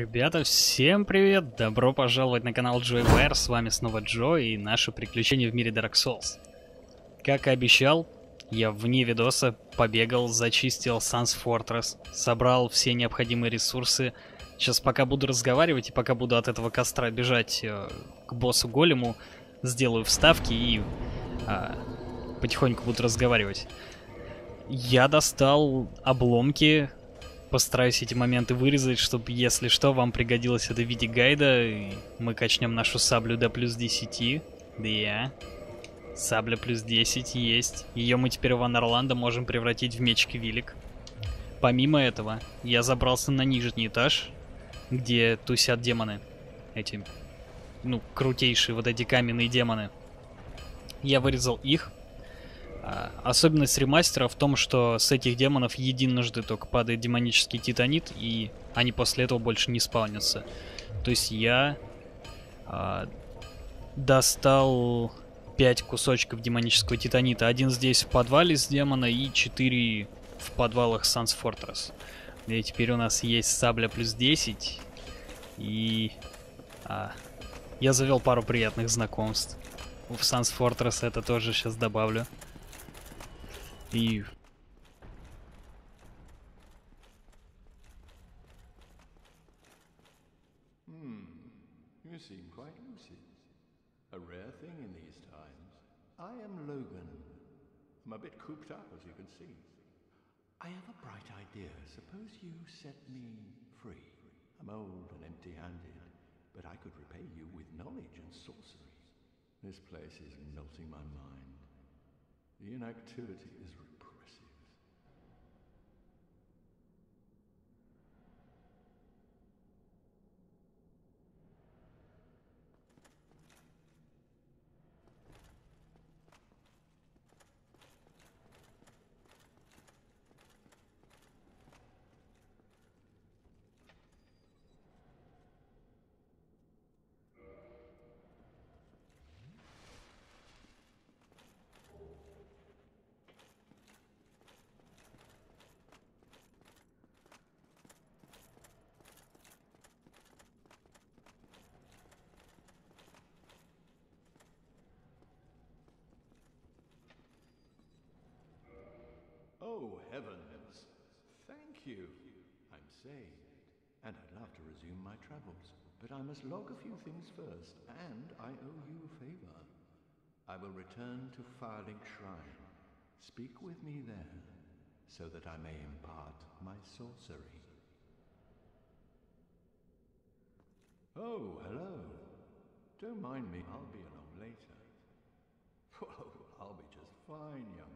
Ребята, всем привет! Добро пожаловать на канал JoyWare, с вами снова Джо и наши приключения в мире Dark Souls. Как и обещал, я вне видоса побегал, зачистил Sun's Fortress, собрал все необходимые ресурсы. Сейчас пока буду разговаривать и пока буду от этого костра бежать к боссу-голему, сделаю вставки и потихоньку буду разговаривать. Я достал обломки. Постараюсь эти моменты вырезать, чтобы, если что, вам пригодилось это в виде гайда. И мы качнем нашу саблю до плюс 10. Да. Сабля плюс 10 есть. Ее мы теперь в Анорландо можем превратить в меч-квилик. Помимо этого, я забрался на нижний этаж, где тусят демоны. Эти, ну, крутейшие вот эти каменные демоны. Я вырезал их. Особенность ремастера в том, что с этих демонов единожды только падает демонический титанит, и они после этого больше не спаунятся. То есть я достал 5 кусочков демонического титанита. Один здесь в подвале с демона и 4 в подвалах Sun's Fortress. И теперь у нас есть сабля плюс 10. И я завел пару приятных знакомств в Sun's Fortress, это тоже сейчас добавлю. И this place is melting my mind. The inactivity is repressive. Oh, heavens! Thank you! I'm saved, and I'd love to resume my travels, but I must log a few things first, and I owe you a favor. I will return to Firelink Shrine. Speak with me there, so that I may impart my sorcery. Oh, hello! Don't mind me, I'll be along later. Whoa, I'll be just fine, young one.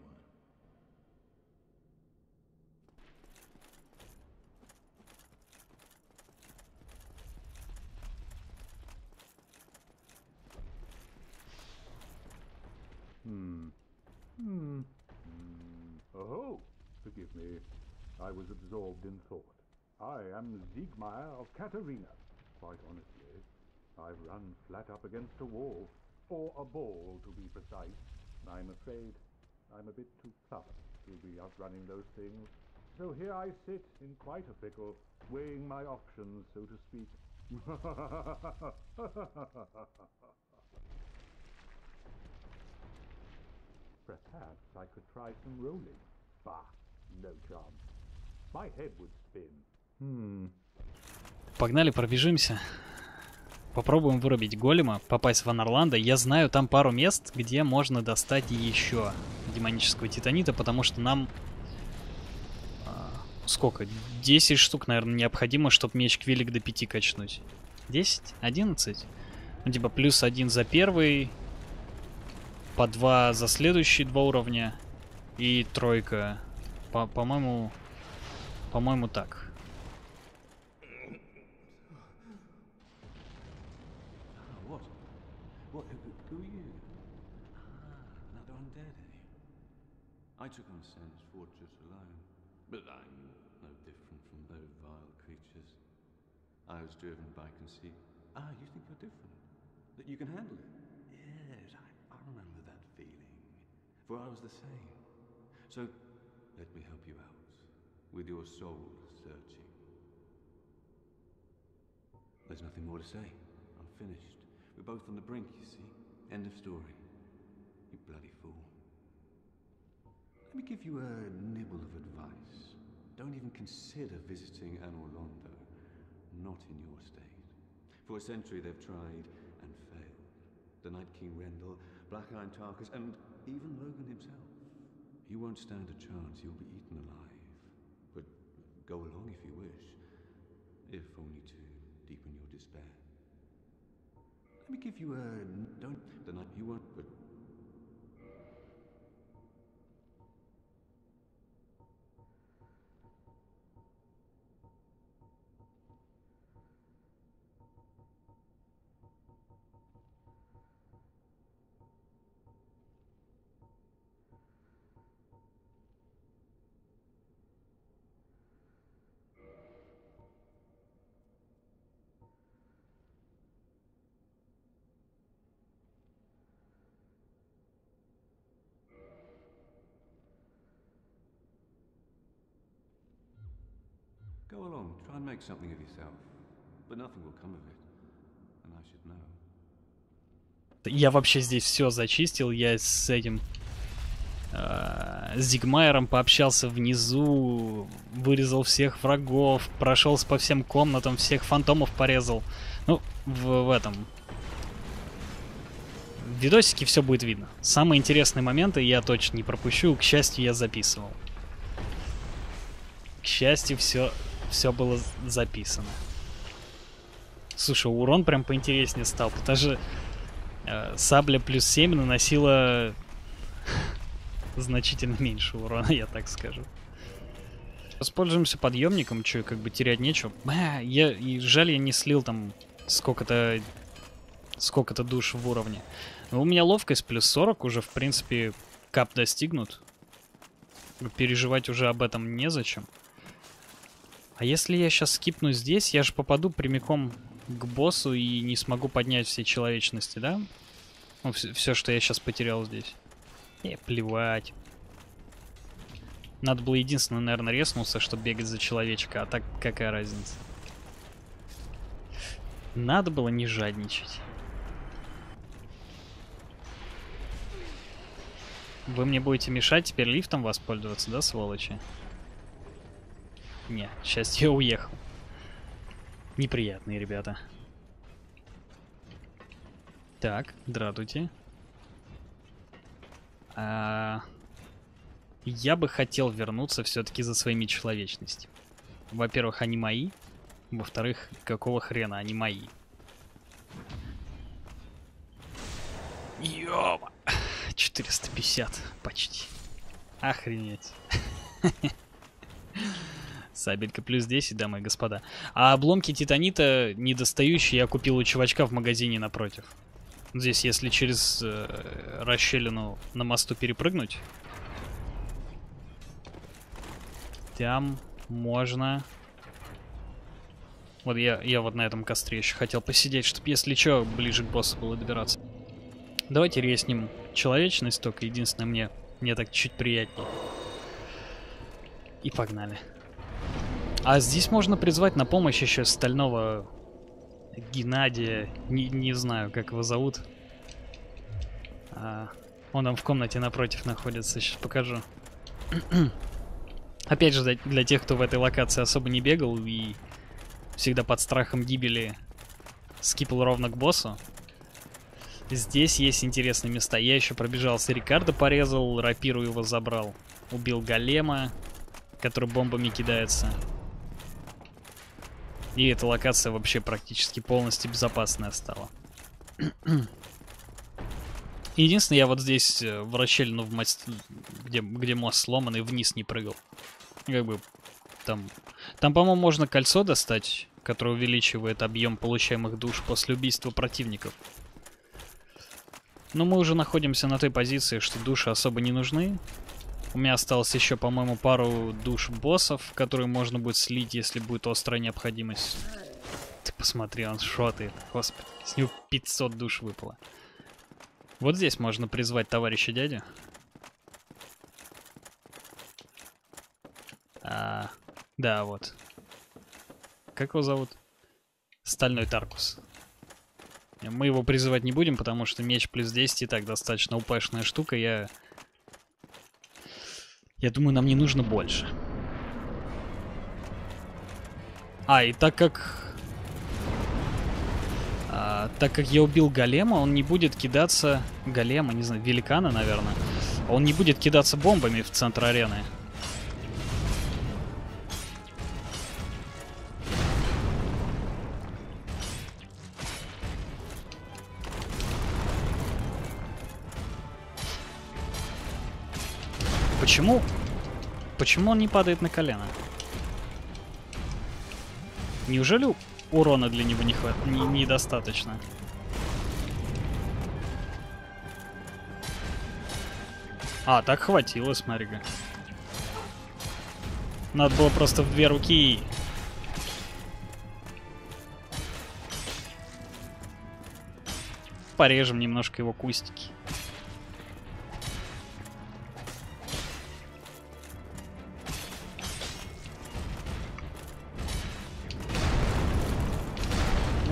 Oh, forgive me. I was absorbed in thought. I am Siegmeier of Katarina. Quite honestly, I've run flat up against a wall. Or a ball, to be precise. I'm afraid I'm a bit too tough to be outrunning those things. So here I sit in quite a pickle, weighing my options, so to speak. Perhaps I could try some rolling. Bah, no chance. My head would spin. Погнали, пробежимся. Попробуем вырубить голема, попасть в Анорландо. Я знаю там пару мест, где можно достать еще демонического титанита, потому что нам... сколько? 10 штук, наверное, необходимо, чтобы меч-квилик до 5 качнуть. 10? 11? Ну, типа, плюс 1 за первый... По 2 за следующие 2 уровня. И тройка. По-моему, так. For I was the same. So, let me help you out with your soul searching. There's nothing more to say. I'm finished. We're both on the brink, you see. End of story. You bloody fool. Let me give you a nibble of advice. Don't even consider visiting an Orlando. Not in your state. For a century they've tried and failed. The Night King Rendell, Black Iron Tarkas, and even Logan himself. You won't stand a chance. You'll be eaten alive. But go along if you wish. If only to deepen your despair. Let me give you a... Don't... The night you won't... But... Go along, try and make something of yourself, but nothing will come of it, and I should know. Я вообще здесь все зачистил, я с этим Зигмайером пообщался внизу, вырезал всех врагов, прошелся по всем комнатам, всех фантомов порезал. Ну, в этом в видосике все будет видно. Самые интересные моменты я точно не пропущу, к счастью, я записывал. К счастью, все было записано. Слушай, урон прям поинтереснее стал. Даже сабля плюс 7 наносила значительно меньше урона, я так скажу. Воспользуемся подъемником, что как бы терять нечего. Жаль, я не слил там сколько-то душ в уровне. Но у меня ловкость плюс 40 уже, в принципе, кап достигнут. Переживать уже об этом незачем. А если я сейчас скипну здесь, я же попаду прямиком к боссу и не смогу поднять все человечности, да? Ну, все, что я сейчас потерял здесь. Плевать. Надо было единственное, наверное, резнулся, чтобы бегать за человечка. А так какая разница? Надо было не жадничать. Вы мне будете мешать теперь лифтом воспользоваться, да, сволочи? Не, к счастью, я уехал. Неприятные ребята. Так, дратути. Я бы хотел вернуться все-таки за своими человечностями. Во-первых, они мои. Во-вторых, какого хрена они мои? Ёба! 450 почти. Охренеть. Сабелька плюс 10, дамы и господа. А обломки титанита недостающие я купил у чувачка в магазине напротив. Здесь, если через расщелину на мосту перепрыгнуть, там можно... Вот я вот на этом костре еще хотел посидеть, чтобы, если что, ближе к боссу было добираться. Давайте резнем человечность, только единственное, мне так чуть приятнее. И погнали. А здесь можно призвать на помощь еще стального Геннадия. Не знаю, как его зовут. Он там в комнате напротив находится, сейчас покажу. Опять же, для тех, кто в этой локации особо не бегал и всегда под страхом гибели скипал ровно к боссу. Здесь есть интересные места. Я еще пробежался, Рикардо порезал, рапиру его забрал. Убил голема, который бомбами кидается. И эта локация вообще практически полностью безопасная стала. Единственное, я вот здесь в расщелину, где мост сломан, и вниз не прыгал. Как бы там... Там, по-моему, можно кольцо достать, которое увеличивает объем получаемых душ после убийства противников. Но мы уже находимся на той позиции, что души особо не нужны. У меня осталось еще, по-моему, пару душ боссов, которые можно будет слить, если будет острая необходимость. Ты посмотри, он шотает. Господи, с него 500 душ выпало. Вот здесь можно призвать товарища дядю. Да, вот. Как его зовут? Стальной Таркус. Мы его призывать не будем, потому что меч плюс 10 и так достаточно упашная штука. Я думаю, нам не нужно больше. А, и так как я убил голема, он не будет кидаться... Голема, не знаю, великана, наверное. Он не будет кидаться бомбами в центр арены. Почему? Почему он не падает на колено? Неужели урона для него недостаточно? А, так хватило, смотри-ка. Надо было просто в две руки. Порежем немножко его кустики.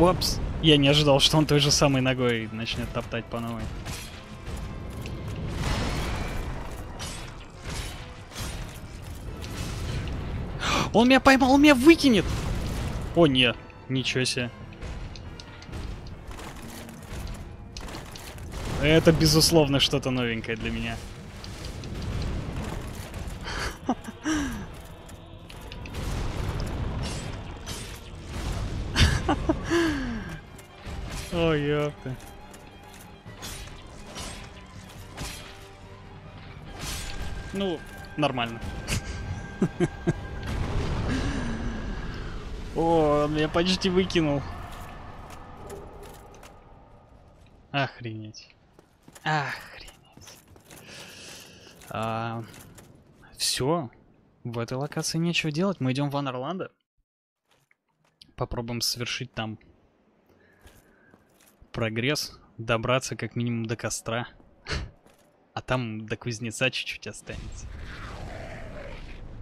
Опс, я не ожидал, что он той же самой ногой начнет топтать по новой. Он меня поймал, он меня выкинет! О, нет, ничего себе. Это, безусловно, что-то новенькое для меня. О, ёпта. Ну, нормально. О, он меня почти выкинул. Охренеть. Охренеть. Все. В этой локации нечего делать. Мы идем в Ванерланд. Попробуем совершить там прогресс. Добраться как минимум до костра. А там до кузнеца чуть-чуть останется.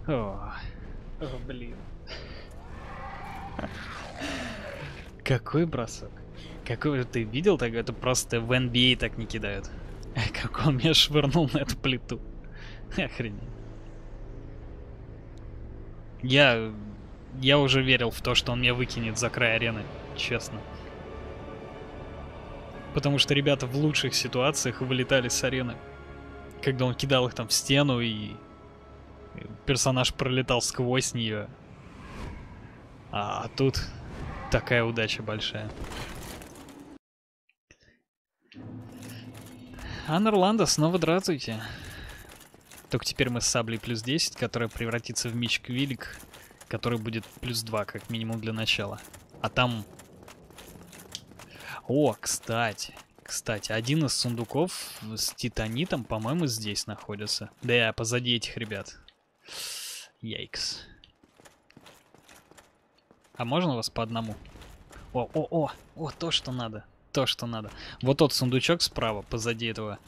О, блин. Какой бросок? Какой ты видел так? Это просто в NBA так не кидают. Как он меня швырнул на эту плиту. Охренеть. Я уже верил в то, что он меня выкинет за край арены, честно. Потому что ребята в лучших ситуациях вылетали с арены. Когда он кидал их там в стену, и персонаж пролетал сквозь нее. А тут такая удача большая. Анерланда, снова здравствуйте. Только теперь мы с саблей плюс 10, которая превратится в меч Квилик, который будет плюс 2 как минимум для начала. А там... О, кстати, один из сундуков с титанитом, по-моему, здесь находится. Да, позади этих ребят. Яйкс. А можно вас по одному? О, то, что надо. То, что надо. Вот тот сундучок справа, позади этого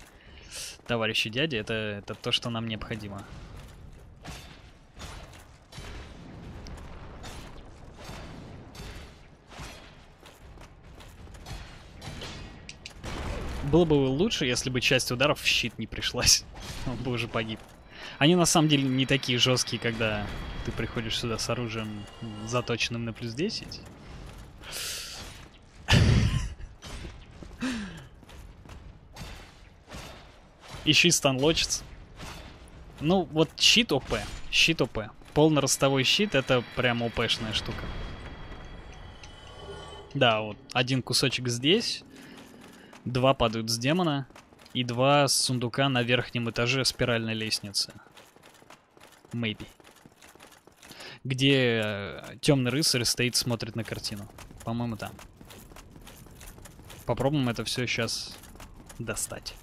товарища дяди, это то, что нам необходимо. Было бы лучше, если бы часть ударов в щит не пришлась. Он бы уже погиб. Они на самом деле не такие жесткие, когда ты приходишь сюда с оружием, заточенным на плюс 10. И щит станлочится. Ну, вот щит ОП. Щит ОП. Полноростовой щит — это прям ОПшная штука. Да, вот один кусочек здесь. Два падают с демона. И два с сундука на верхнем этаже спиральной лестницы. Maybe. Где темный рыцарь стоит, смотрит на картину. По-моему, там. Попробуем это все сейчас достать.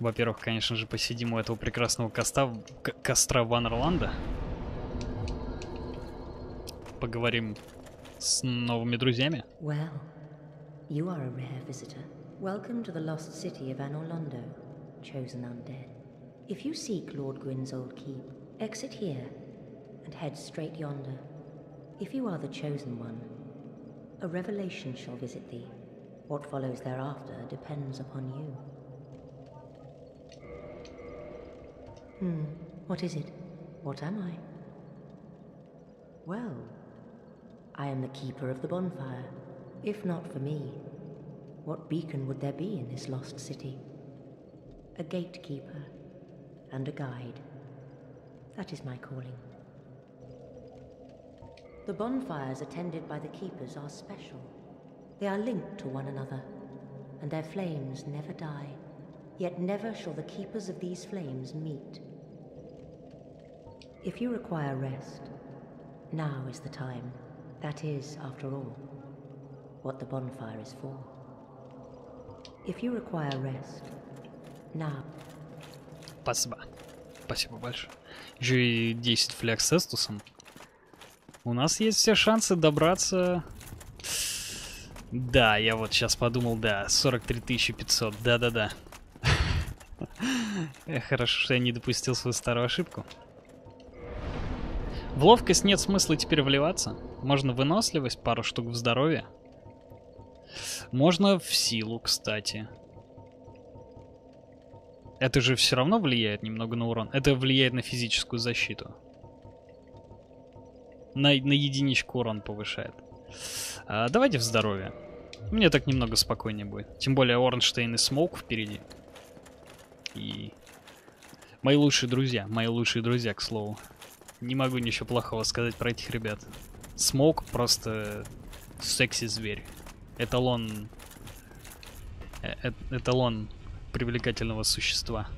Во-первых, конечно же, посидим у этого прекрасного костра Ванерланда. Поговорим с новыми друзьями. Well, you are a rare visitor. Welcome to the lost city of Anorlando, chosen undead. If you seek Lord Gwyn's old keep, exit here and head straight yonder. If you are the chosen one, a revelation shall visit thee. What follows thereafter depends upon you. What is it? What am I? Well, I am the keeper of the bonfire. If not for me, what beacon would there be in this lost city? A gatekeeper and a guide. That is my calling. The bonfires attended by the keepers are special. They are linked to one another, and their flames never die. Yet never shall the keepers of these flames meet. If you require rest, now is the time. That is, after all, what the bonfire is for. If you require rest, now. Спасибо. Спасибо большое. Еще и 10 фляг с Эстусом. У нас есть все шансы добраться... Да, я вот сейчас подумал, да, 43 500, да-да-да. Хорошо, что я не допустил свою старую ошибку. В ловкость нет смысла теперь вливаться. Можно выносливость, пару штук в здоровье. Можно в силу, кстати. Это же все равно влияет немного на урон. Это влияет на физическую защиту. На единичку урон повышает. А, давайте в здоровье. Мне так немного спокойнее будет. Тем более Орнштейн и Смоук впереди. И мои лучшие друзья, к слову. Не могу ничего плохого сказать про этих ребят. Смоук просто секси-зверь. Эталон... Эталон привлекательного существа.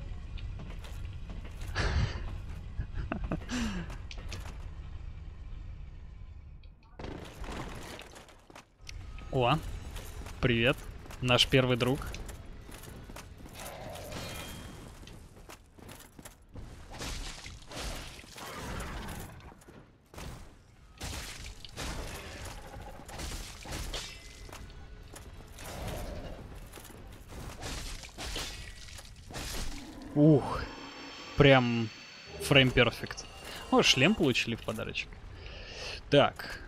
О, привет, наш первый друг. Ух, прям фрейм перфект. О, шлем получили в подарочек. Так,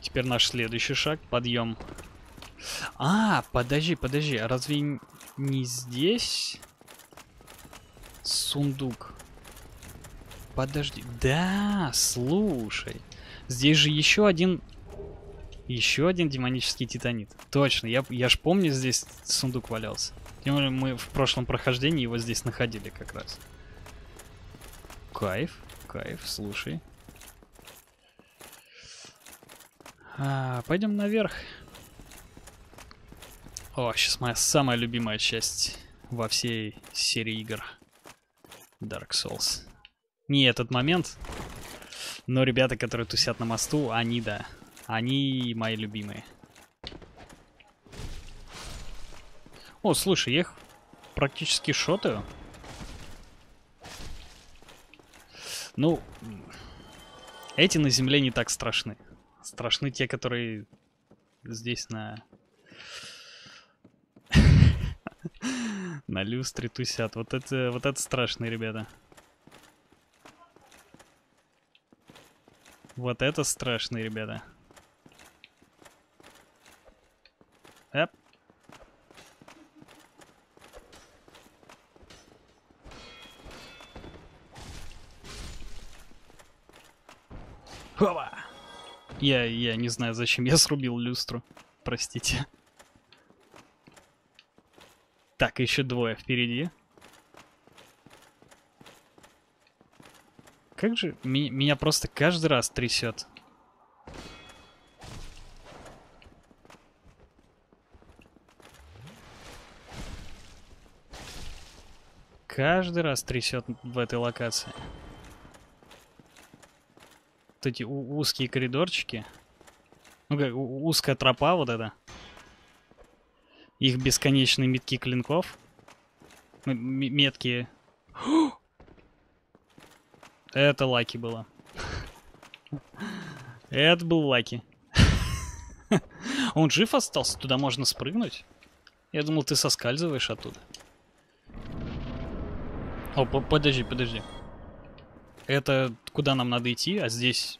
теперь наш следующий шаг, подъем. А, подожди, а разве не здесь сундук? Подожди, да, слушай, здесь же еще один демонический титанит. Точно, я ж помню, здесь сундук валялся. Мы в прошлом прохождении его здесь находили как раз. Кайф, слушай. А, пойдем наверх. О, сейчас моя самая любимая часть во всей серии игр. Dark Souls. Не этот момент, но ребята, которые тусят на мосту, они, да, они мои любимые. О, слушай, я их практически шотаю. Ну, эти на земле не так страшны. Страшны те, которые здесь на люстре тусят. Вот это страшные ребята. Вот это страшные ребята. Эп. Хова! Я не знаю, зачем я срубил люстру. Простите. Так, еще двое впереди. Как же... Меня просто каждый раз трясет. Каждый раз трясет в этой локации. Вот эти узкие коридорчики. Ну как, узкая тропа вот эта. Их бесконечные метки клинков. Метки. Это лаки было. Это был лаки. Он жив остался? Туда можно спрыгнуть? Я думал, ты соскальзываешь оттуда. О, подожди. Это куда нам надо идти, а здесь...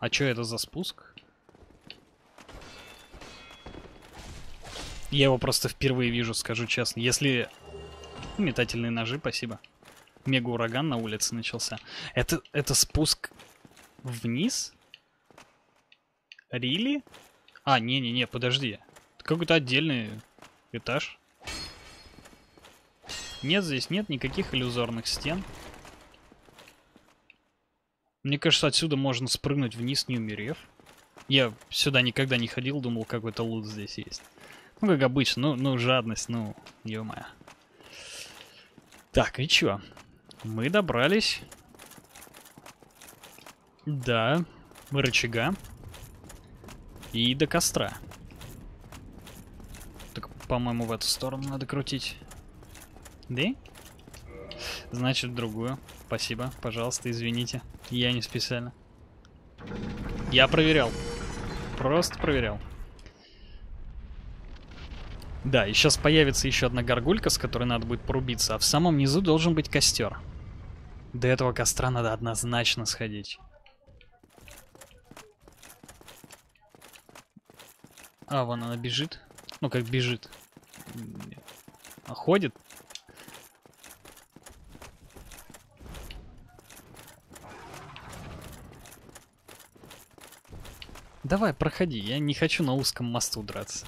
А что это за спуск? Я его просто впервые вижу, скажу честно. Если... Метательные ножи, спасибо. Мега-ураган на улице начался. Это спуск вниз? Рили? А, не-не-не, подожди. Какой-то отдельный этаж. Нет, здесь нет никаких иллюзорных стен. Мне кажется, отсюда можно спрыгнуть вниз, не умерев. Я сюда никогда не ходил, думал, какой-то лут здесь есть. Ну, как обычно, ну жадность, ну, ё-моё. Так, и чё? Мы добрались до рычага и до костра. Так, по-моему, в эту сторону надо крутить. Да? Значит, в другую. Спасибо, пожалуйста, извините. Я не специально. Я проверял. Просто проверял. Да, и сейчас появится еще одна горгулька, с которой надо будет порубиться. А в самом низу должен быть костер. До этого костра надо однозначно сходить. А, вон она бежит. Ну, как бежит. А ходит. Давай, проходи. Я не хочу на узком мосту драться.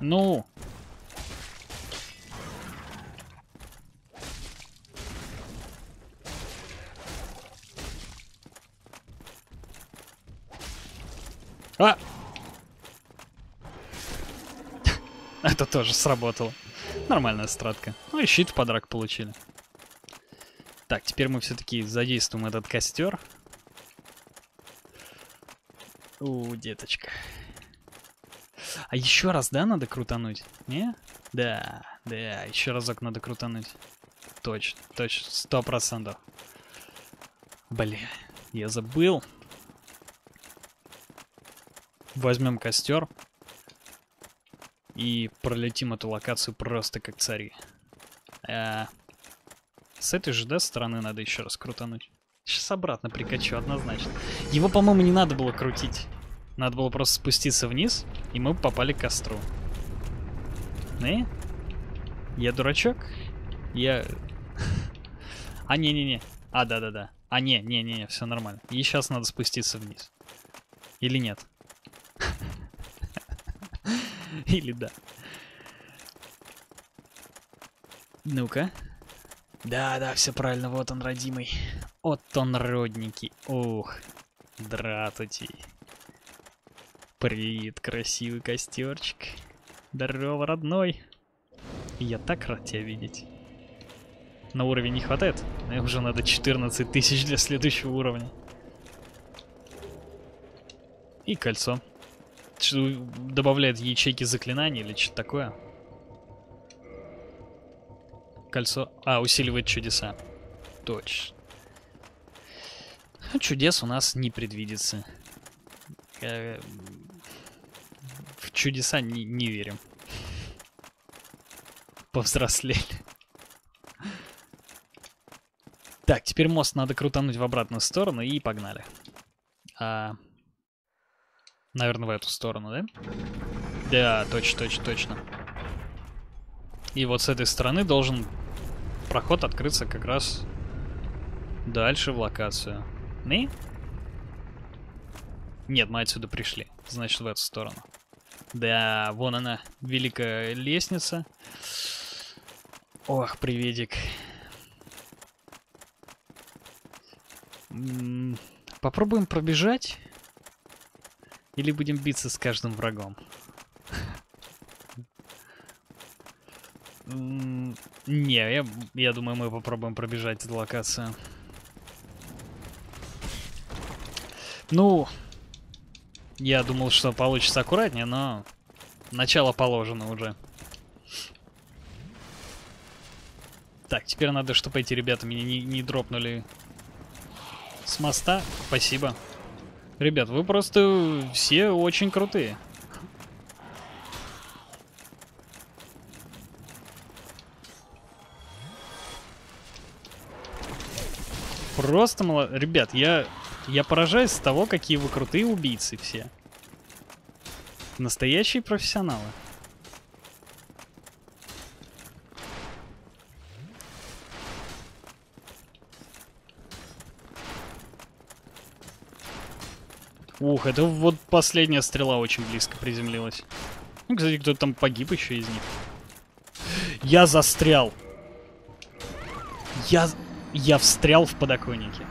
Ну. А! Это тоже сработало. Нормальная стратка. Ну и щит в подарок получили. Так, теперь мы все-таки задействуем этот костер. У, деточка. А еще раз, да, надо крутануть? Не? Да, да, еще разок надо крутануть. Точно, точно, 100%. Блин, я забыл. Возьмем костер и пролетим эту локацию просто как цари. С этой же, да, стороны надо еще раз крутануть. Сейчас обратно прикачу, однозначно. Его, по-моему, не надо было крутить. Надо было просто спуститься вниз, и мы попали к костру. Не? Я дурачок? Я... А, не-не-не. А, да-да-да. А, не-не-не, все нормально. И сейчас надо спуститься вниз. Или нет? Или да. Ну-ка. Да-да, все правильно, вот он, родимый. Вот он, родненький. Ух, дратути. Привет, красивый костерчик. Здорово, родной. Я так рад тебя видеть. На уровень не хватает? Мне уже надо 14 тысяч для следующего уровня. И кольцо. Что добавляет ячейки заклинаний или что-то такое? Кольцо... А, усиливает чудеса. Точно. А чудес у нас не предвидится. В чудеса не верим. Повзрослели. Так, теперь мост надо крутануть в обратную сторону и погнали. Наверное, в эту сторону, да? Да, точно, точно, точно. И вот с этой стороны должен проход открыться как раз дальше в локацию. Не? Нет, мы отсюда пришли. Значит, в эту сторону. Да, вон она, великая лестница. Ох, приветик. Попробуем пробежать. Или будем биться с каждым врагом? Не, я думаю, мы попробуем пробежать эту локацию. Ну, я думал, что получится аккуратнее, но начало положено уже. Так, теперь надо, чтобы эти ребята меня не дропнули с моста. Спасибо. Ребят, вы просто все очень крутые. Просто мало... Ребят, я поражаюсь с того, какие вы крутые убийцы все. Настоящие профессионалы. Ух, это вот последняя стрела очень близко приземлилась. Ну, кстати, кто-то там погиб еще из них. Я застрял. Я встрял в подоконнике.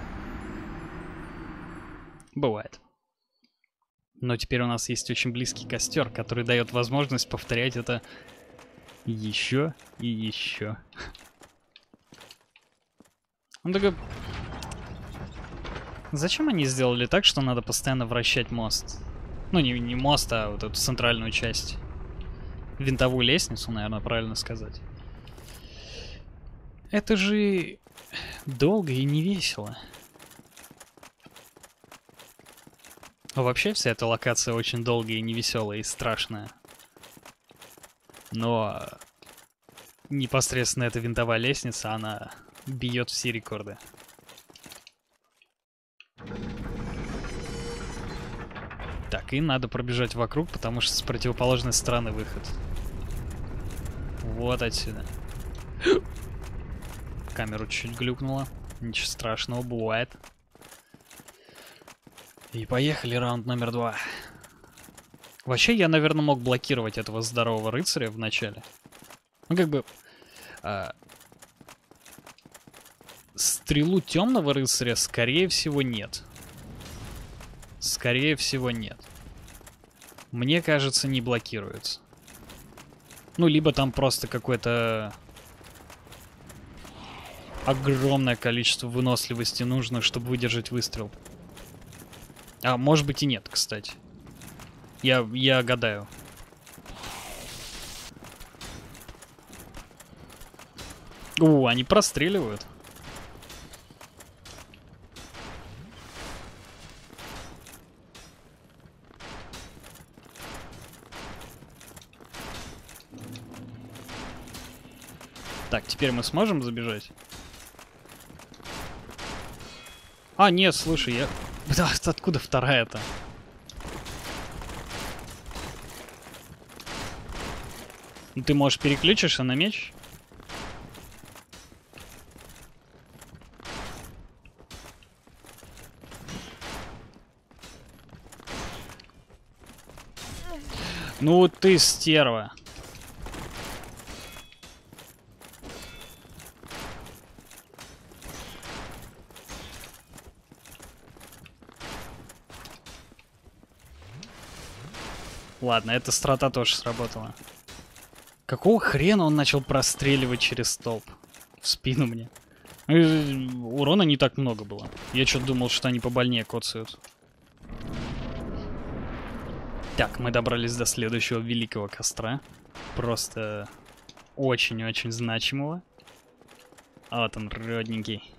Бывает. Но теперь у нас есть очень близкий костер, который дает возможность повторять это еще и еще. Он такой... Зачем они сделали так, что надо постоянно вращать мост? Ну, не мост, а вот эту центральную часть. Винтовую лестницу, наверное, правильно сказать. Это же долго и не весело. Но вообще вся эта локация очень долгая и невеселая и страшная. Но непосредственно эта винтовая лестница, она бьет все рекорды. Так, и надо пробежать вокруг, потому что с противоположной стороны выход. Вот отсюда. Камеру чуть-чуть глюкнула. Ничего страшного, бывает. И поехали, раунд номер 2. Вообще, я, наверное, мог блокировать этого здорового рыцаря в начале. Ну, как бы... Стрелу темного рыцаря, скорее всего, нет. Скорее всего, нет. Мне кажется, не блокируется. Ну, либо там просто какое-то огромное количество выносливости нужно, чтобы выдержать выстрел. А, может быть и нет, кстати. Я гадаю. О, они простреливают. Так, теперь мы сможем забежать? А, нет, слушай, я... Да, откуда вторая-то? Ты, может, переключишься на меч? Ну ты стерва. Ладно, эта страта тоже сработала. Какого хрена он начал простреливать через столб? В спину мне. Урона не так много было. Я что-то думал, что они побольнее коцают. Так, мы добрались до следующего великого костра. Просто очень-очень значимого. А вот он, родненький.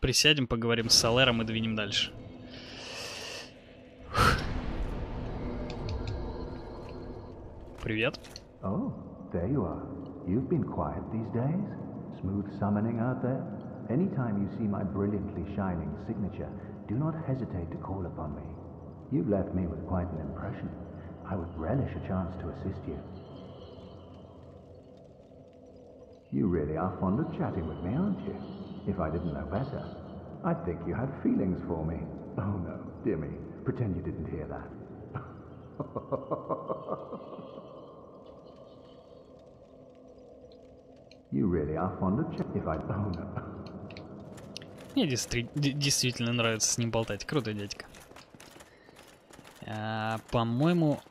Присядем, поговорим с Солером и двинем дальше. Привет. Oh, there you are. You've been quiet these days. Smooth summoning out there. Anytime you see my brilliantly shining signature, do not hesitate to call upon me. You've left me with quite an impression. I would relish a chance to assist you. You really are fond of chatting with me, aren't you? If I didn't know better, I'd think you had feelings for me. Oh no, dear me. Pretend you didn't hear that. Мне действительно нравится с ним болтать. Крутой дядька. По-моему...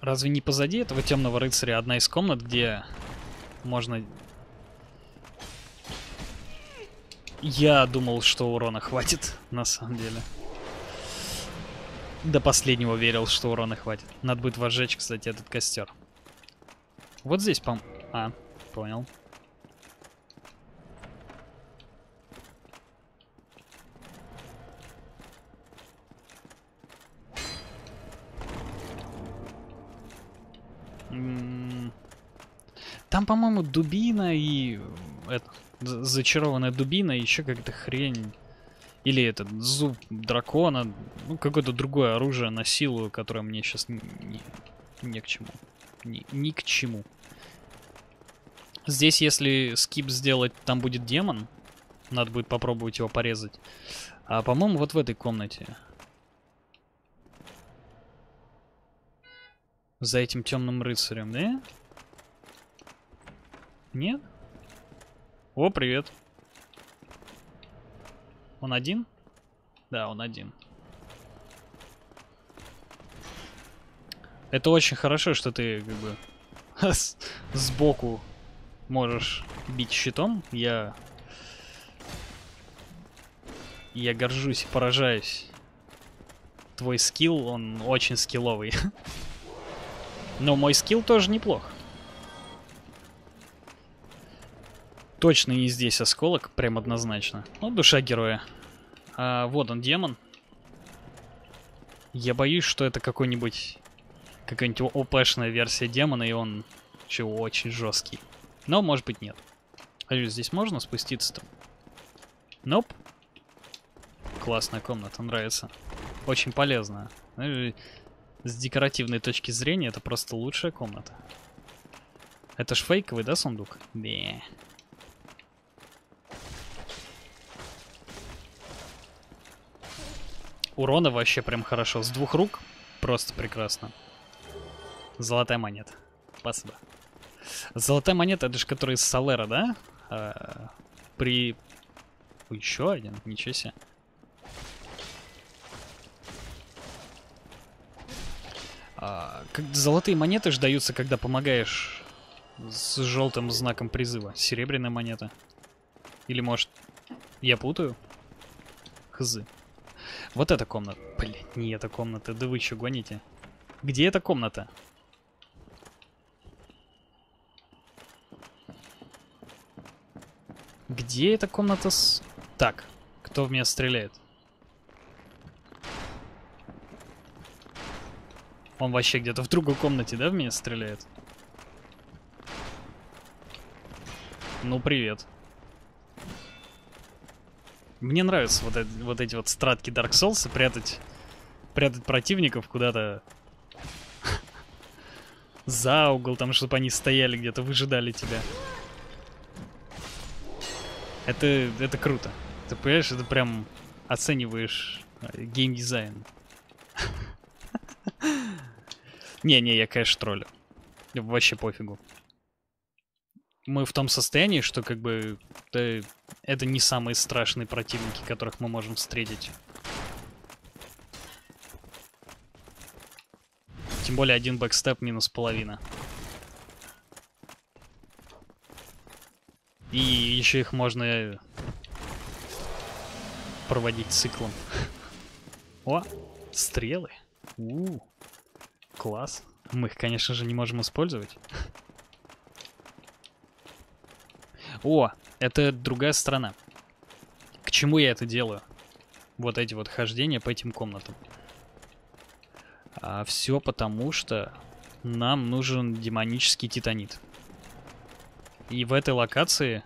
Разве не позади этого темного рыцаря одна из комнат, где можно... Я думал, что урона хватит, на самом деле. До последнего верил, что урона хватит. Надо будет возжечь, кстати, этот костер. Вот здесь, по-моему... А, понял. Там, по-моему, дубина и этот, зачарованная дубина, еще какая-то хрень. Или этот зуб дракона. Ну, какое-то другое оружие на силу, которое мне сейчас не к чему. Ни к чему. Здесь, если скип сделать, там будет демон. Надо будет попробовать его порезать. А, по-моему, вот в этой комнате. За этим темным рыцарем, да? Нет? О, привет. Он один? Да, он один. Это очень хорошо, что ты как бы сбоку можешь бить щитом. Я горжусь и поражаюсь. Твой скилл, он очень скилловый. Но мой скилл тоже неплох. Точно не здесь осколок, прям однозначно. Ну, душа героя. А, вот он, демон. Я боюсь, что это какая-нибудь ОПшная версия демона, и он чего очень жесткий. Но, может быть, нет. А здесь можно спуститься-то? Ноп. Классная комната, нравится. Очень полезная. С декоративной точки зрения это просто лучшая комната. Это ж фейковый, да, сундук? Не. Урона вообще прям хорошо. С двух рук просто прекрасно. Золотая монета. Спасибо. Золотая монета, это же который из Солера, да? Еще один, ничего себе. Золотые монеты же даются, когда помогаешь с желтым знаком призыва. Серебряная монета. Или, может, я путаю? Хз. Вот эта комната. Блять, не эта комната. Да вы еще гоните. Где эта комната? Где эта комната с... Так, кто в меня стреляет? Он вообще где-то в другой комнате, да, в меня стреляет? Ну, привет. Мне нравятся вот эти вот стратки Dark Souls, прятать противников куда-то за угол, там, чтобы они стояли где-то, выжидали тебя. Это круто. Ты понимаешь, это прям оцениваешь геймдизайн. Не-не, я, конечно, троллю. Вообще пофигу. Мы в том состоянии, что как бы это не самые страшные противники, которых мы можем встретить. Тем более один бэкстеп минус половина. И еще их можно проводить циклом. О, стрелы. Класс. Мы их, конечно же, не можем использовать. О, это другая сторона. К чему я это делаю? Вот эти вот хождения по этим комнатам. А все потому, что нам нужен демонический титанит. И в этой локации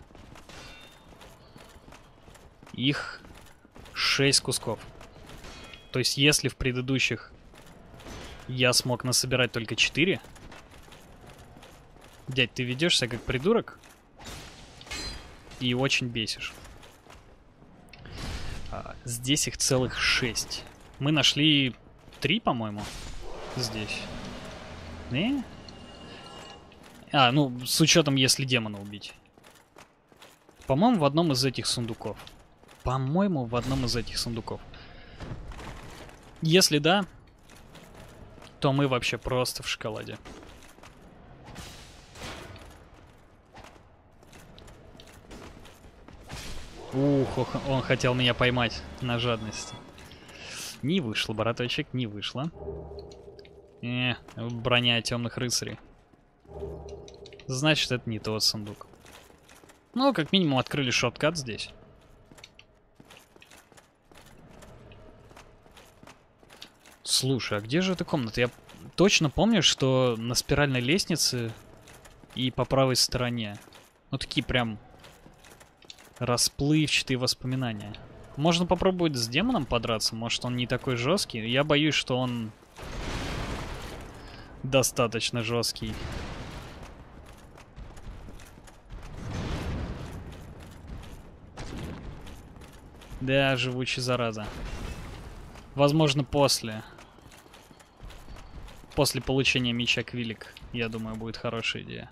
их 6 кусков. То есть, если в предыдущих я смог насобирать только 4. Дядь, ты ведешься как придурок. И очень бесишь. Здесь их целых 6. Мы нашли 3, по-моему. Здесь. А, ну, с учетом, если демона убить. По-моему, в одном из этих сундуков. Если да... то мы вообще просто в шоколаде. Ух, он хотел меня поймать на жадности. Не вышло, браточек, не вышло. Броня темных рыцарей. Значит, это не тот сундук. Ну, как минимум, открыли шорткат здесь. Слушай, а где же эта комната? Я точно помню, что на спиральной лестнице и по правой стороне. Ну, такие прям Расплывчатые воспоминания. Можно попробовать с демоном подраться. Может, он не такой жесткий. Я боюсь, что он достаточно жесткий. Да, живучий, зараза. Возможно, после получения меча Квилик, я думаю, будет хорошая идея.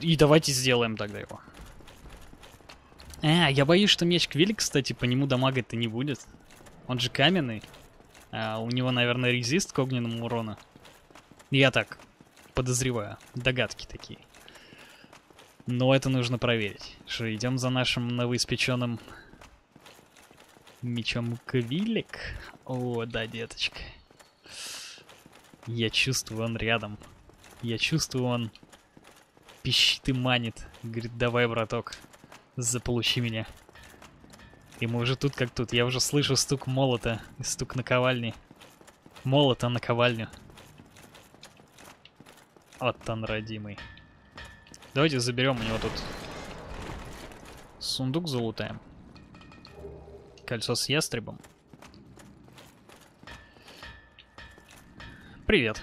И давайте сделаем тогда его. Я боюсь, что меч Квилик, кстати, по нему дамага-то не будет. Он же каменный. У него, наверное, резист к огненному урону. Я так подозреваю. Догадки такие. Но это нужно проверить. Что, идем за нашим новоиспеченным мечом Квилик? О, да, деточка. Я чувствую, он рядом. Я чувствую, он пищит и манит. Говорит, давай, браток, заполучи меня. И мы уже тут как тут. Я уже слышу стук молота и стук наковальни. Молота на ковальню. Вот он, родимый. Давайте заберем у него тут сундук, залутаем. Кольцо с ястребом. Привет.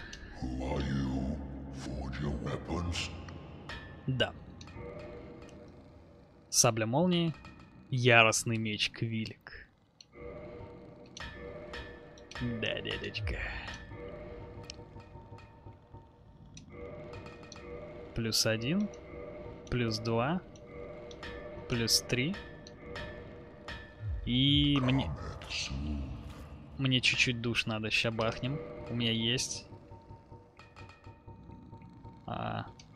Да. Сабля молнии. Яростный меч Квилик. Да, дядечка. +1. +2. +3. И мне чуть-чуть душ надо, ща бахнем. У меня есть.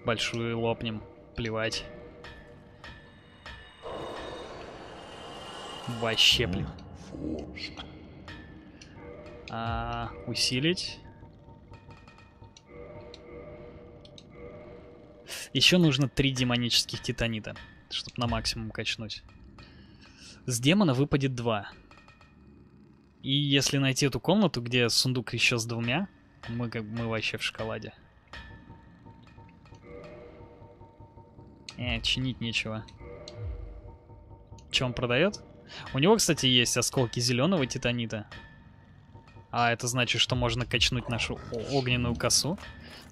Большую лопнем. Плевать. Вообще, блин. Усилить. Еще нужно 3 демонических титанита, чтобы на максимум качнуть. С демона выпадет 2. И если найти эту комнату, где сундук еще с 2, мы вообще в шоколаде. Чинить нечего. Че он продает? У него, кстати, есть осколки зеленого титанита. А это значит, что можно качнуть нашу огненную косу.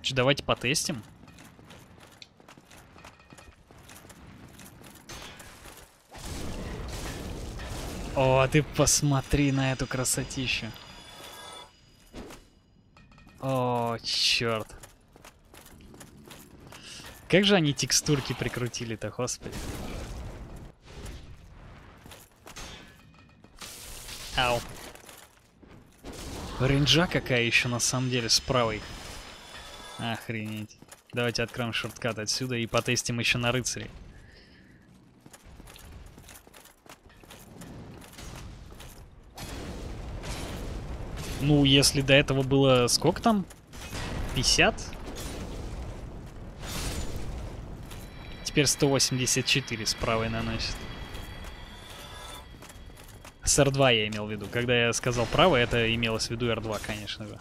Че, давайте потестим. О, ты посмотри на эту красотищу. О, черт. Как же они текстурки прикрутили-то, господи. Ау. Рейнджа какая еще на самом деле с правой. Охренеть. Давайте откроем шорткат отсюда и потестим еще на рыцаре. Ну, если до этого было сколько там? 50? Теперь 184 с правой наносит. С R2 я имел в виду. Когда я сказал право, это имелось в виду R2, конечно же.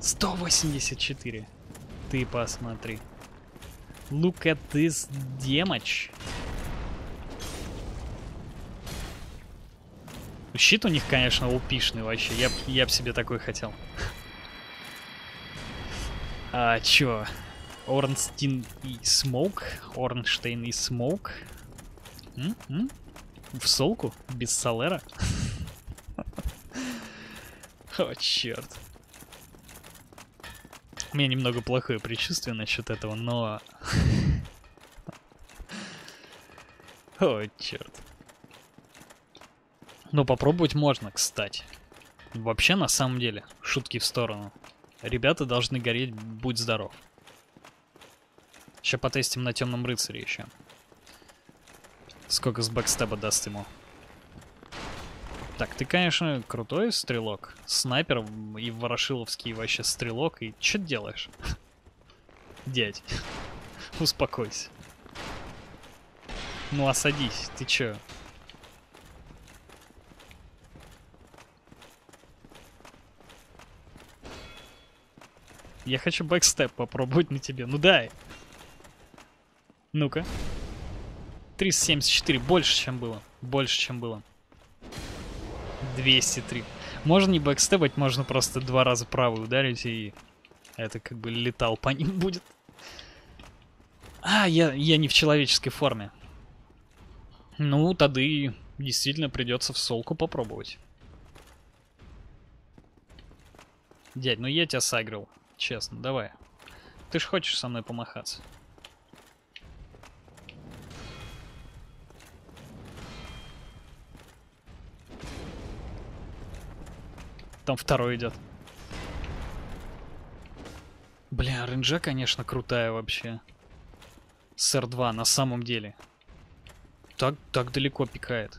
184. Ты посмотри. Look at this damage. Щит у них, конечно, упишный вообще. Я бы себе такой хотел. Чё? Орнштейн и Смоук. Орнштейн и Смоук. В солку? Без Солера? О, черт. У меня немного плохое предчувствие насчет этого, но... О, черт. Но попробовать можно, кстати. Вообще, на самом деле, шутки в сторону. Ребята должны гореть, будь здоров. Сейчас потестим на темном рыцаре еще. Сколько с бэкстеба даст ему. Так, ты, конечно, крутой стрелок. Снайпер и ворошиловский вообще стрелок. И что ты делаешь? Дядь, успокойся. Ну, осадись, ты че? Я хочу бэкстеп попробовать на тебе. Ну дай. Ну-ка. 374. Больше, чем было. Больше, чем было. 203. Можно не бэкстепать, можно просто два раза правый ударить, и это как бы летал по ним будет. А, я не в человеческой форме. Ну, тогда и действительно придется в солку попробовать. Дядь, ну я тебя сагрил. Честно, давай. Ты ж хочешь со мной помахаться. Там второй идет. Бля, рейнджа, конечно, крутая вообще. С Р2 на самом деле. Так далеко пикает.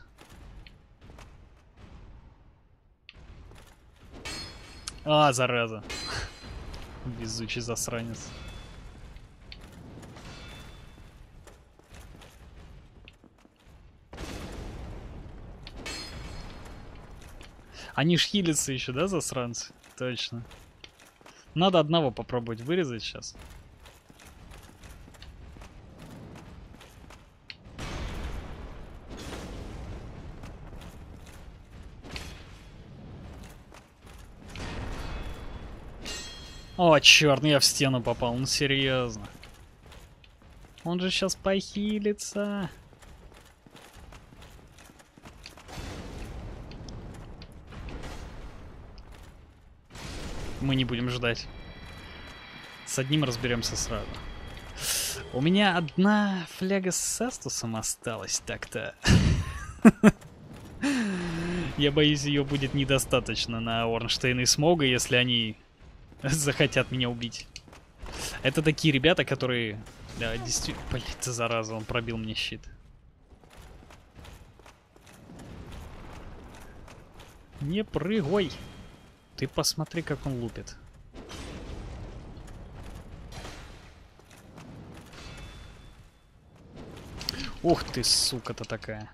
А, зараза. Везучий засранец. Они ж хилятся еще, да, засранцы? Точно. Надо одного попробовать вырезать сейчас. О, черт, я в стену попал, ну серьезно. Он же сейчас похилится. Мы не будем ждать. С одним разберемся сразу. У меня одна фляга с Астусом осталась так-то. Я боюсь, ее будет недостаточно на Орнштейна и Смога, если они захотят меня убить. Это такие ребята, которые... Да, действительно... Блин, зараза, он пробил мне щит. Не прыгай. Ты посмотри, как он лупит. Ух ты, сука-то такая.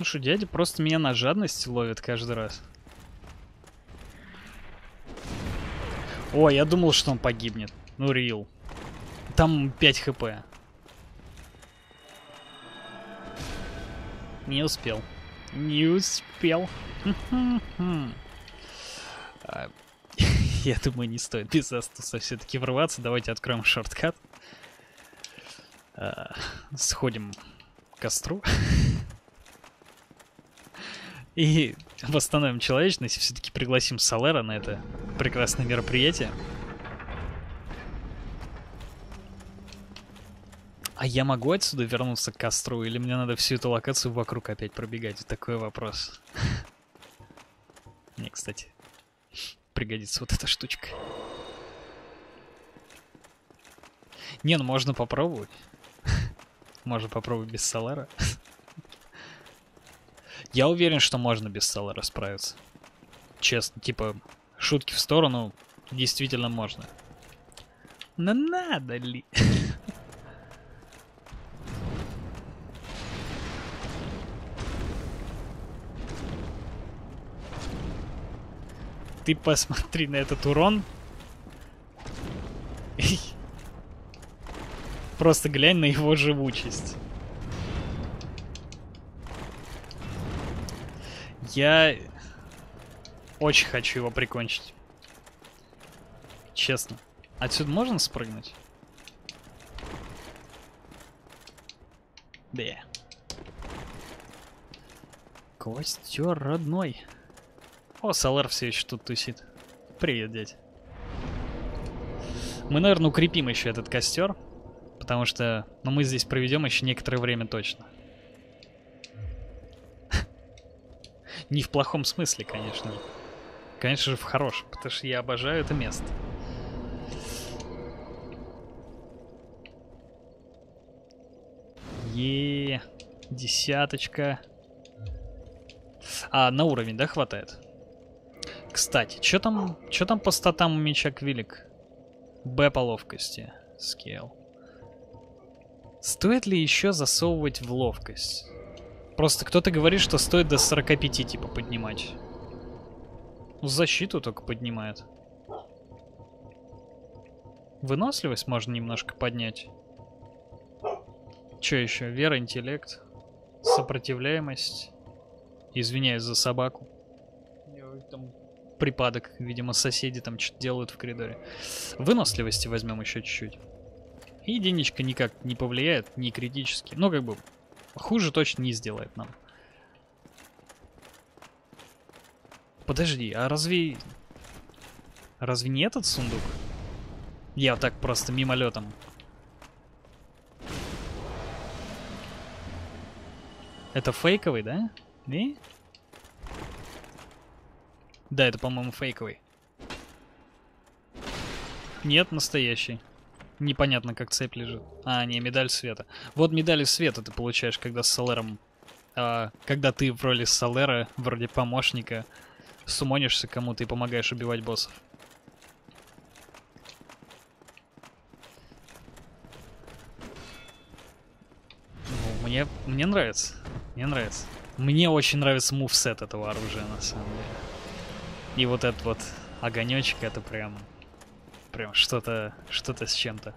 Ну что, дядя просто меня на жадность ловит каждый раз. О, я думал, что он погибнет. Ну, рил. Там 5 хп. Не успел. Не успел. Я думаю, не стоит без Астуса все-таки врываться. Давайте откроем шорткат. Сходим к костру. И восстановим человечность, все-таки пригласим Солера на это прекрасное мероприятие. А я могу отсюда вернуться к костру, или мне надо всю эту локацию вокруг опять пробегать? Такой вопрос. Мне, кстати, пригодится вот эта штучка. Не, ну можно попробовать. Можно попробовать без Солера. Я уверен, что можно без Солера справиться. Честно, типа, шутки в сторону, действительно можно. Но надо ли? Ты посмотри на этот урон. Просто глянь на его живучесть. Я очень хочу его прикончить. Честно. Отсюда можно спрыгнуть? Да. Костер родной. О, Солар все еще тут тусит. Привет, дядь. Мы, наверное, укрепим еще этот костер. Потому что... Ну, мы здесь проведем еще некоторое время точно. Не в плохом смысле, конечно же. Конечно же, в хорошем, потому что я обожаю это место. Е-е-е, десяточка. А, на уровень, да, хватает? Кстати, что там по статам у меча Квилик? Б по ловкости. Скилл. Стоит ли еще засовывать в ловкость? Просто кто-то говорит, что стоит до 45 типа поднимать. Защиту только поднимает. Выносливость можно немножко поднять. Че еще? Вера, интеллект, сопротивляемость. Извиняюсь за собаку. Там припадок, видимо, соседи там что-то делают в коридоре. Выносливости возьмем еще чуть-чуть. Единичка никак не повлияет, не критически. Ну, как бы, хуже точно не сделает нам. Подожди, а разве... Разве не этот сундук? Я так просто мимолетом. Это фейковый, да? И? Да, это, по-моему, фейковый. Нет, настоящий. Непонятно, как цепь лежит. А, не, медаль света. Вот медали света ты получаешь, когда с Солером... когда ты в роли Солера, вроде помощника, сумонишься кому-то и помогаешь убивать боссов. Ну, мне нравится. Мне нравится. Мне очень нравится мувсет этого оружия, на самом деле. И вот этот вот огонечек, это прям... Прям что-то... Что-то с чем-то.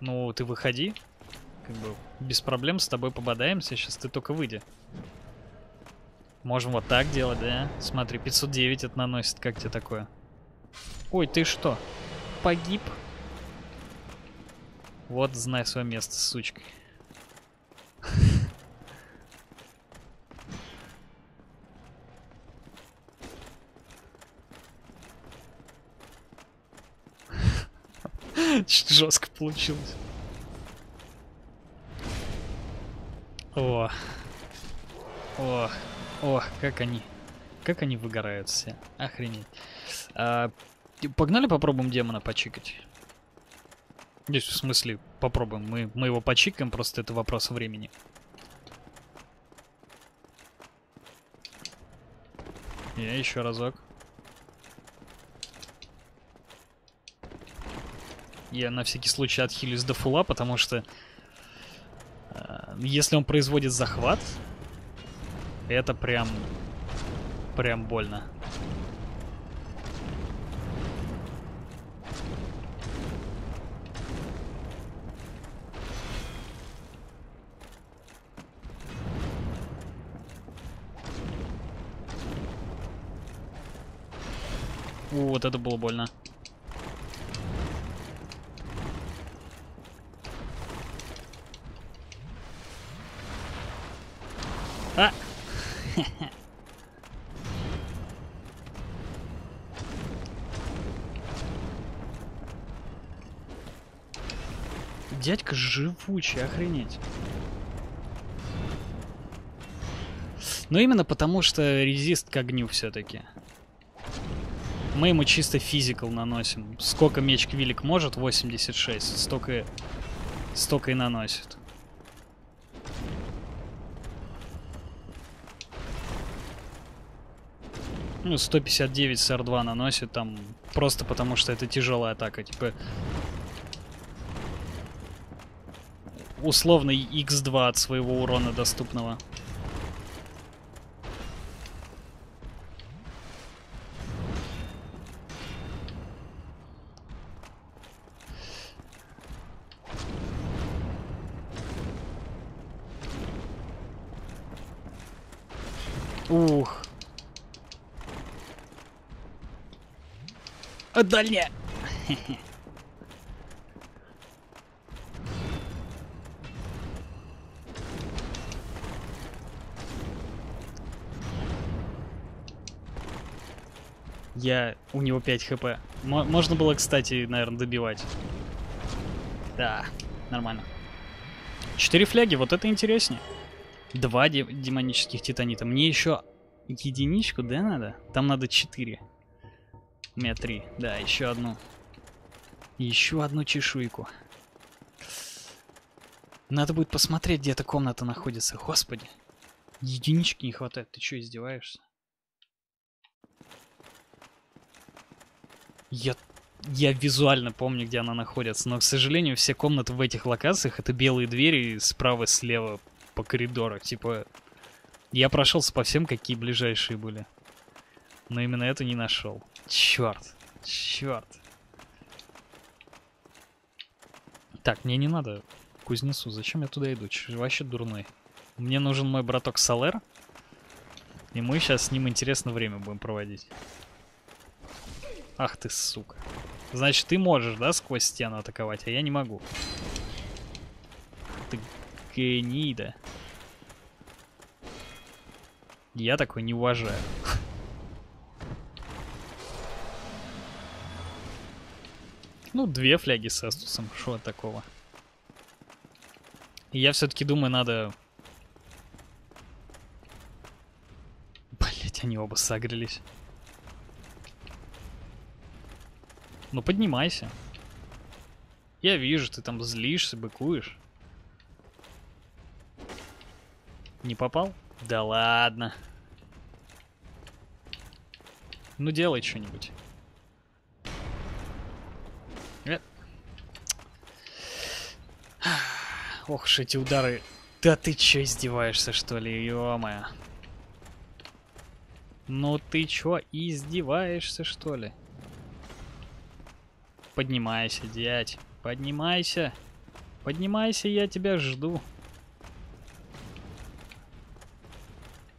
Ну, ты выходи. Как бы без проблем с тобой пободаемся. Сейчас ты только выйди. Можем вот так делать, да? Смотри, 509 это наносит. Как тебе такое? Ой, ты что? Погиб? Вот, знай свое место, сучка. Жестко получилось. О. О. О, как они. Как они выгорают все. Охренеть. Погнали попробуем демона почикать. Здесь, в смысле, попробуем. Мы его почикаем, просто это вопрос времени. Я еще разок. Я на всякий случай отхилюсь до фула, потому что если он производит захват, это прям больно. Вот это было больно. А! Дядька живучий, охренеть. Но именно потому, что резист к огню все-таки. Мы ему чисто физикал наносим. Сколько меч Квилик может? 86. Столько и наносит. Ну, 159 с R2 наносит там просто потому, что это тяжелая атака. Типа условный X2 от своего урона доступного. Ух. Дальняя. У него 5 хп. Можно было, кстати, наверное, добивать. Да, нормально. 4 фляги, вот это интереснее. 2 демонических титанита. Мне еще единичку, да, надо? Там надо 4. У меня 3. Да, еще одну. Еще одну чешуйку. Надо будет посмотреть, где эта комната находится. Господи. Единички не хватает. Ты что, издеваешься? Я я визуально помню, где она находится, но, к сожалению, все комнаты в этих локациях — это белые двери справа-слева по коридору. Типа, я прошелся по всем, какие ближайшие были. Но именно эту не нашел. Черт, черт. Так, мне не надо к кузнецу. Зачем я туда иду? Вообще дурной. Мне нужен мой браток Солер. И мы сейчас с ним интересно время будем проводить. Ах ты, сука. Значит, ты можешь, да, сквозь стену атаковать, а я не могу. Ты гнида. Я такой не уважаю. Ну, две фляги с Астусом, шо от такого. И я все-таки думаю, надо... Блять, они оба сагрились. Ну, поднимайся. Я вижу, ты там злишься, быкуешь. Не попал? Да ладно. Ну, делай что-нибудь. Ох уж эти удары. Да ты чё, издеваешься, что ли? Ё-моё. Ну ты чё, издеваешься, что ли? Поднимайся, дядь. Поднимайся. Поднимайся, я тебя жду.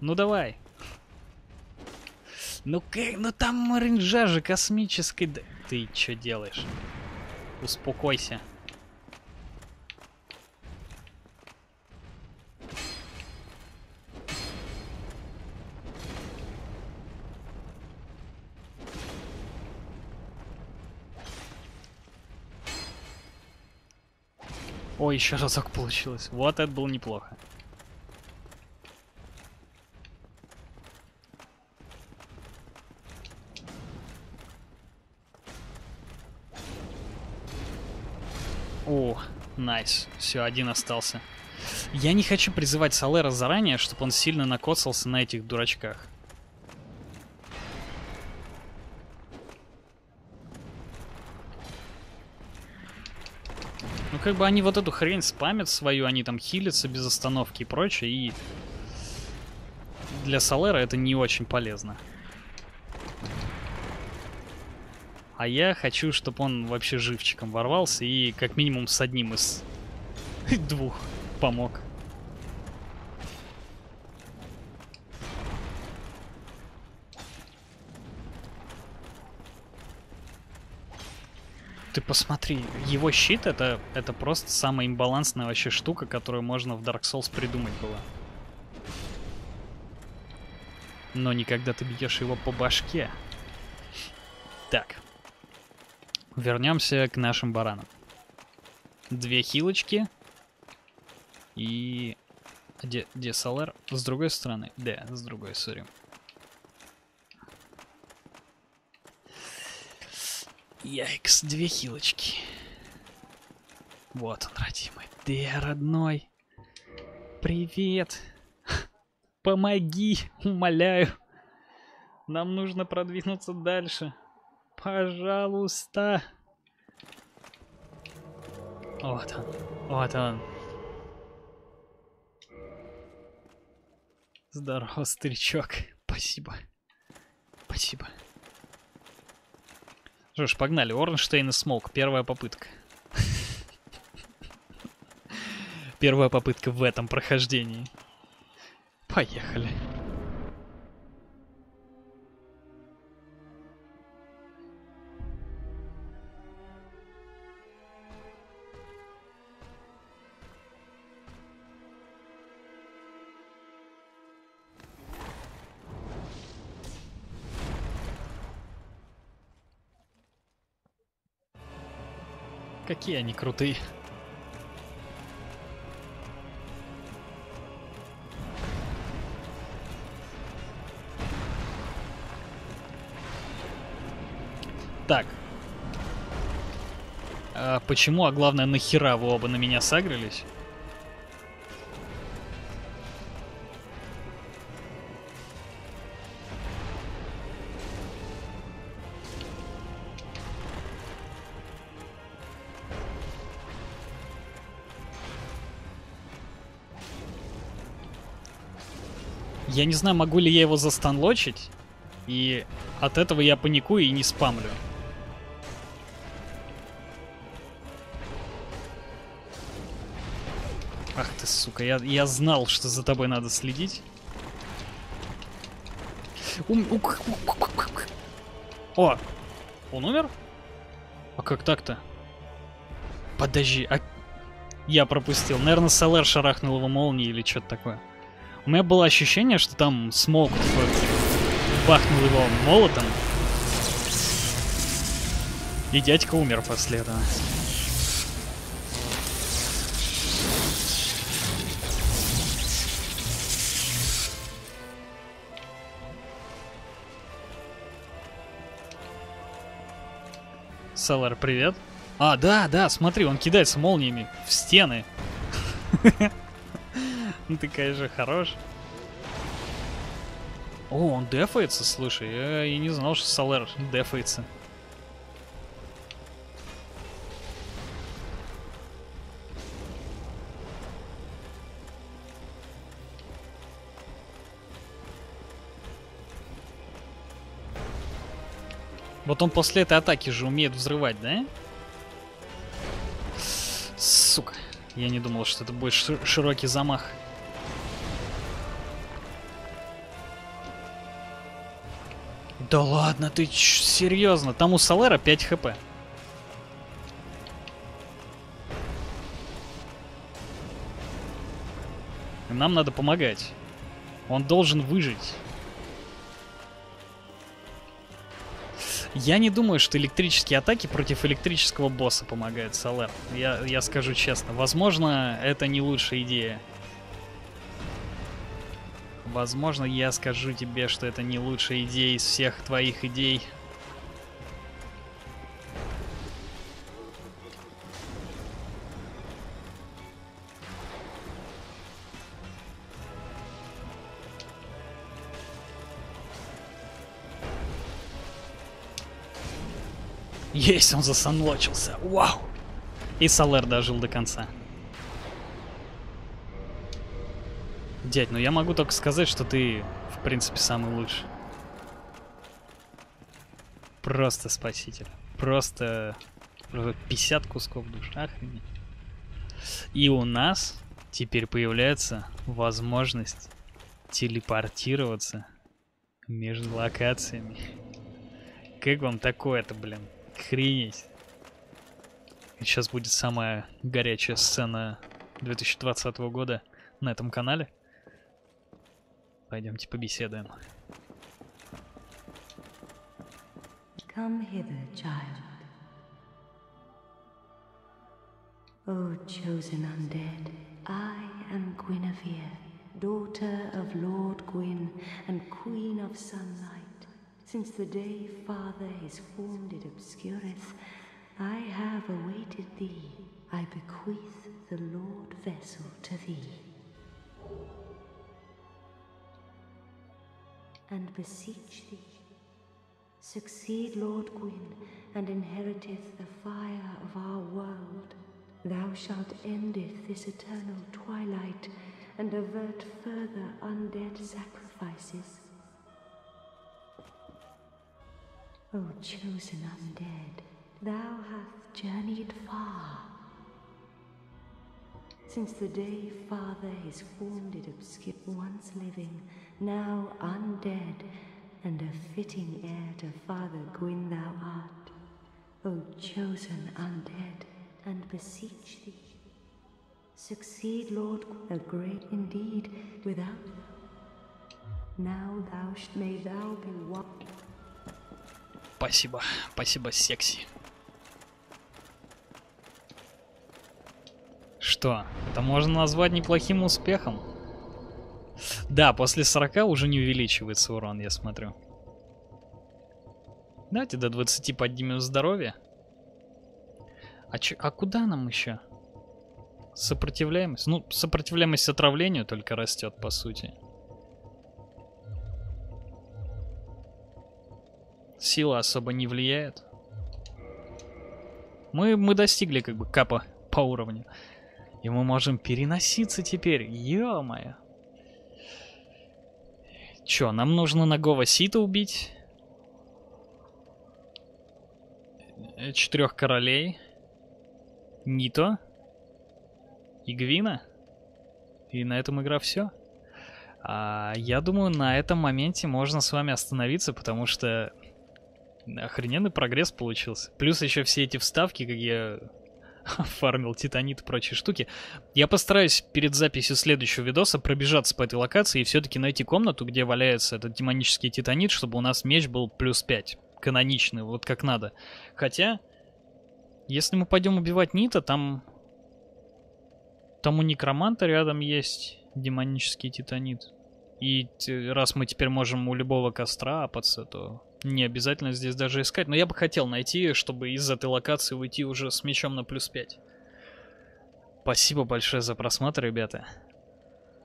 Ну давай. Ну как, ну там рейнджа же космической. Ты чё делаешь? Успокойся. О, еще разок получилось. Вот это было неплохо. О, найс. Все, один остался. Я не хочу призывать Солера заранее, чтобы он сильно накоцался на этих дурачках. Как бы они вот эту хрень спамят свою, они там хилятся без остановки и прочее, и для Солера это не очень полезно. А я хочу, чтобы он вообще живчиком ворвался и как минимум с одним из двух помог. Ты посмотри, его щит — это просто самая имбалансная вообще штука, которую можно в Dark Souls придумать было. Но никогда ты бьешь его по башке. Так. Вернемся к нашим баранам. Две хилочки. И... Где Солер? С другой стороны. Да, с другой, сори. Яйкс, две хилочки. Вот он, родимый. Да, родной. Привет. Помоги, умоляю. Нам нужно продвинуться дальше. Пожалуйста. Вот он. Вот он. Здорово, старичок. Спасибо. Спасибо. Что ж, погнали. Орнштейн и Смолк. Первая попытка. Первая попытка в этом прохождении. Поехали. Какие они крутые. Так. А почему, а главное, нахера вы оба на меня сагрились? Я не знаю, могу ли я его застанлочить. И от этого я паникую и не спамлю. Ах ты, сука, я знал, что за тобой надо следить. О, он умер? А как так-то? Подожди, а... Я пропустил. Наверное, СЛР шарахнул его молнией или что-то такое. У меня было ощущение, что там смог бахнул его молотом. И дядька умер после этого. Салар, привет. А, да, да, смотри, он кидается молниями в стены. Ну ты, конечно, хорош. О, он дефается, слушай, я и не знал, что Салар дефается. Вот он после этой атаки же умеет взрывать, да? Сука. Я не думал, что это будет широкий замах. Да ладно, ты серьезно? Там у Солера 5 хп. Нам надо помогать. Он должен выжить. Я не думаю, что электрические атаки против электрического босса помогают Солер. Я скажу честно. Возможно, это не лучшая идея. Возможно, я скажу тебе, что это не лучшая идея из всех твоих идей. Есть, он засанлочился. Вау! И Солер дожил до конца. Дядь, ну я могу только сказать, что ты, в принципе, самый лучший. Просто спаситель. Просто 50 кусков душ. Охренеть. И у нас теперь появляется возможность телепортироваться между локациями. Как вам такое-то, блин? Охренеть. Сейчас будет самая горячая сцена 2020 года на этом канале. Пойдемте побеседуем. Come hither, child. O chosen undead, I am Guinevere, daughter of Lord Gwyn and Queen of Sunlight. Since the day Father has formed it obscureth, I have awaited thee. I bequeath the Lord Vessel to thee. And beseech thee, succeed Lord Gwyn, and inheriteth the fire of our world. Thou shalt endeth this eternal twilight, and avert further undead sacrifices. O chosen undead, thou hast journeyed far. Since the day Father has formed it obscure, once living, now undead, and a fitting heir to Father Gwyn thou art. O chosen undead, and beseech thee, succeed Lord a great indeed, without now thou may thou be one. Спасибо, спасибо, секси. Что? Это можно назвать неплохим успехом? Да, после 40 уже не увеличивается урон, я смотрю. Давайте до 20 поднимем здоровье. А куда нам еще? Сопротивляемость? Ну, сопротивляемость отравлению только растет, по сути. Сила особо не влияет. Мы достигли как бы капа по уровню. И мы можем переноситься теперь. Ё-моё. Че, нам нужно Нагого Сита убить. Четырех королей. Нито. И Гвина. И на этом игра все. Я думаю, на этом моменте можно с вами остановиться, потому что охрененный прогресс получился. Плюс еще все эти вставки, как я фармил титанит и прочие штуки. Я постараюсь перед записью следующего видоса пробежаться по этой локации и все-таки найти комнату, где валяется этот демонический титанит, чтобы у нас меч был плюс 5. Каноничный, вот как надо. Хотя, если мы пойдем убивать Нита, там у некроманта рядом есть демонический титанит. И раз мы теперь можем у любого костра апаться, то не обязательно здесь даже искать. Но я бы хотел найти, чтобы из этой локации уйти уже с мечом на плюс 5. Спасибо большое за просмотр, ребята.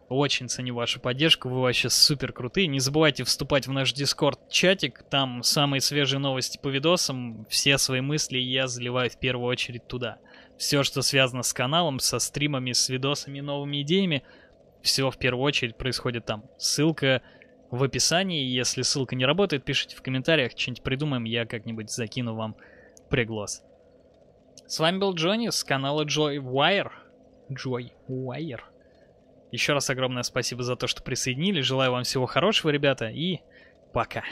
Очень ценю вашу поддержку, вы вообще супер крутые. Не забывайте вступать в наш дискорд-чатик, там самые свежие новости по видосам, все свои мысли я заливаю в первую очередь туда. Все, что связано с каналом, со стримами, с видосами, новыми идеями, все в первую очередь происходит там. Ссылка в описании, если ссылка не работает, пишите в комментариях, что-нибудь придумаем, я как-нибудь закину вам приглас. С вами был Джонни с канала Joywire. Joywire. Еще раз огромное спасибо за то, что присоединились. Желаю вам всего хорошего, ребята, и пока.